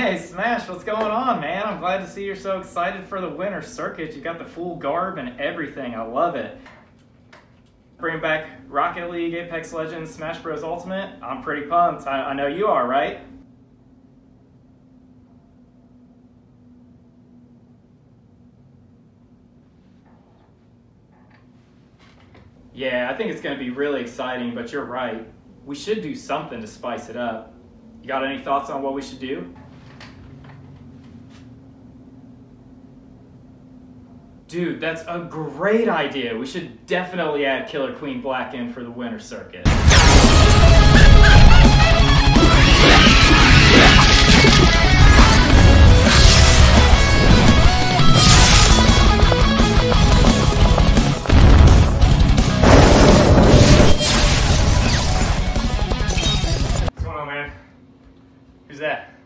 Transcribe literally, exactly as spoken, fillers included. Hey Smash, what's going on, man? I'm glad to see you're so excited for the Winter Circuit. You got the full garb and everything. I love it. Bring back Rocket League, Apex Legends, Smash Bros Ultimate. I'm pretty pumped. I, I know you are, right? Yeah, I think it's going to be really exciting, but you're right. We should do something to spice it up. You got any thoughts on what we should do? Dude, that's a great idea. We should definitely add Killer Queen Black in for the Winter Circuit. Who's that?